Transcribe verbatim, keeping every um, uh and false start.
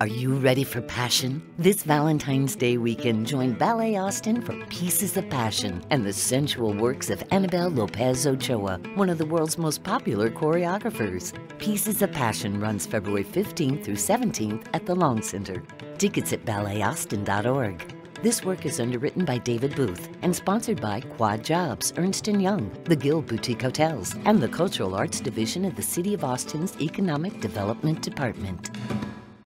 Are you ready for passion? This Valentine's Day weekend, join Ballet Austin for Pieces of Passion and the sensual works of Annabelle Lopez Ochoa, one of the world's most popular choreographers. Pieces of Passion runs February fifteenth through seventeenth at the Long Center. Tickets at ballet austin dot org. This work is underwritten by David Booth and sponsored by Quad Jobs, Ernst and Young, the Guild Boutique Hotels, and the Cultural Arts Division of the City of Austin's Economic Development Department.